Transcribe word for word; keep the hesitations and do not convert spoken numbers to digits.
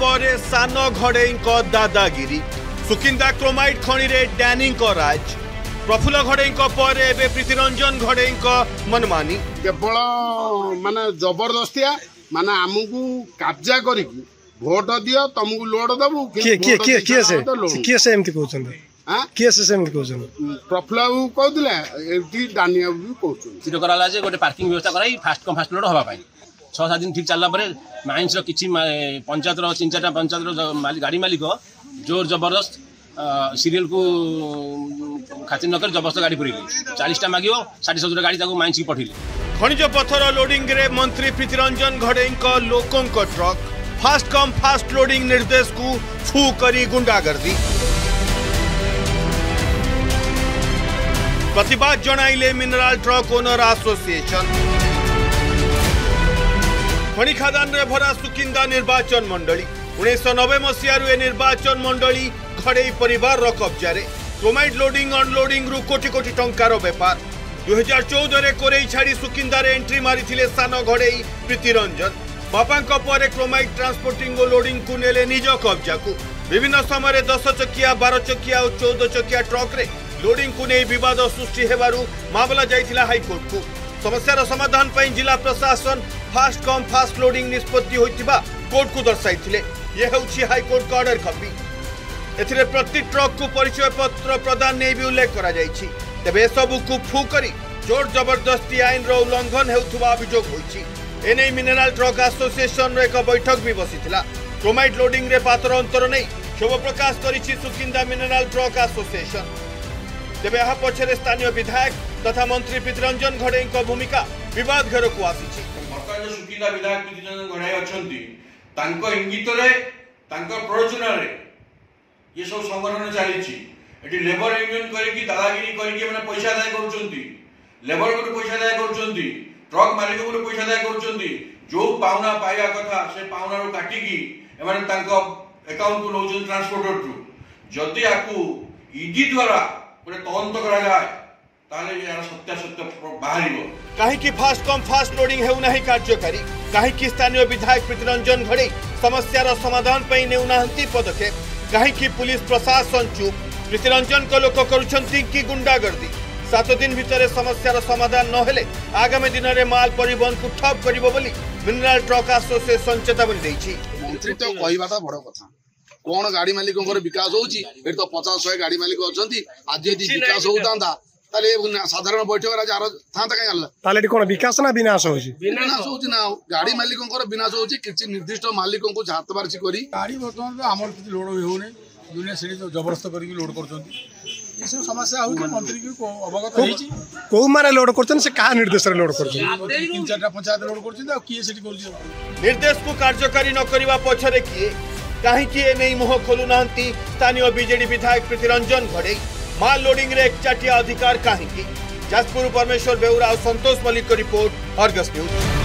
पर सान घड़ई दादागिरी सुकिंदा क्रोमाइट खणी डैनी राज प्रफुल्ल घड़ई पर एवं प्रीतिरंजन घड़ई मनमानी केवल मान जबरदस्तिया मान आमको कब्जा कर भोट दियो तुमको लोड दबू किए से प्रफुल्ल कहला गोटे पार्किंग व्यवस्था कराई फास्ट कम फास्ट लोड हाँपाई छः सात दिन ठीक चलापर माइन्स किसी पंचायत तीन चार पंचायत गाड़ी मालिक जोर जबरदस्त सीरियल को खातिर नक जबरदस्त गाड़ी पुरे चालीसटा मागे षाठी सतुरी गाड़ी माइन्स की पठेले खनिज पथर लोडिंग रे मंत्री प्रीतिरंजन घड़ई लोकों truck fast come fast loading निर्देश को फू करी गुंडागर्दी प्रतिवाद जणाइले मिनराल ट्रक ओनर आसोसिएशन खनि खादान रे भरा सुकिंदा निर्वाचन मंडली उन्नीस नबे मसीह निर्वाचन मंडली घड़ई परिवार कब्जा रे क्रोमाइट लोडिंग अनलोडिंग रु कोटी कोटी टंकार बेपार दुई हजार चौदह रे कोरई छाड़ी सुकिंदा रे एंट्री मारिथिले सान घड़ई प्रीतिरंजन बापांक परे क्रोमाइट ट्रांसपोर्टिंग और लोडिंग को नेले निज कब्जा को विभिन्न समय दस चकिया बार चकिया और चौदह चकिया ट्रक रे लोडिंग को नहीं विवाद सृष्टि हेबारु मामला जाइथिला हाईकोर्ट को समस्यार समाधान पई जिला प्रशासन फास्ट कम फास्ट लोडिंग निष्पत्ति होइतिबा कोर्ट को दर्शाइथिले ये होछि हाईकोर्ट का ऑर्डर कॉपी एथिरे प्रति ट्रक को परिचय पत्र प्रदान नै भी उल्लेख करा जाइछि तबे सबु को फू करी जोर जबरदस्ती आईन रो उल्लंघन हेउथुबा अभियोग होइछि एनै मिनरल ट्रक एसोसिएशन रे एक बैठक भी बसिथिला क्रोमाइट लोडिंग रे पातर अंतर नै क्षोभ प्रकाश करिछि सुकिंदा मिनरल ट्रक एसोसिएशन तेज यह पक्ष स्थानीय विधायक तथा मंत्री प्रीतिरंजन घड़ई भूमिका बद घेर को आसी सुकिंदा विधायक प्रीतिरंजन घड़ई अच्छा इंगित प्ररोचना ये सब संगठन चली लेबर यूनियन करके दादागिरी करके पैसा आदाय करबर गोटे पैसा आदाय कर ट्रक मालिक गोटे पैसा आदाय कर जो पावना पाइबा कथा से पावना काटिकी एकाउंट को नौ ट्रांसपोर्टर ठू जदि आपको इडी द्वारा तदंत करा जाए ताले यार सत्य सत्य बाहरिबो काहे कि फास्ट कम फास्ट लोडिंग हेउ नाही कार्यकारी काहे कि स्थानीय विधायक प्रीतिरंजन घड़ई समस्यार समाधान पई नेउ नाहंती पदक्षेप काहे कि पुलिस प्रशासन चुप प्रीतिरंजन को लोक करूछंती कि गुंडागर्दी सात दिन भितरे समस्यार समाधान न हेले आगामी दिन रे माल परिवहन को ठप करिवो बोली मिनरल ट्रक एसोसिएशन चेतावनी देछि मंत्री तो कहिबाटा बड़ कथा कौन गाड़ी मालिकों विकास होची तो पचास शहे गाड़ी मालिक अच्छा आज यदि विकास होता साधारण बैठक आज था कहीं कौन विकास ना विनाश विनाश हो गाड़ी मालिकों विनाश हो किसी निर्दिष्ट मालिकों को हाथबार्ची करी गाड़ी बर्तमान आम किसी लोड होने दुनिया से जबरदस्त करके लोड कर समस्या मंत्री को अवगत को माने लोड निर्देश लोड को कार्यकारी न करने पछरे किए कहीं ए नहीं मुह खोलू ना स्थानीय बीजेडी विधायक प्रीतिरंजन घड़ई माल लोडिंग रे एकचाटिया अधिकार कहीं जाजपुर परमेश्वर बेउरा और संतोष मलिक की रिपोर्ट आर्गस न्यूज।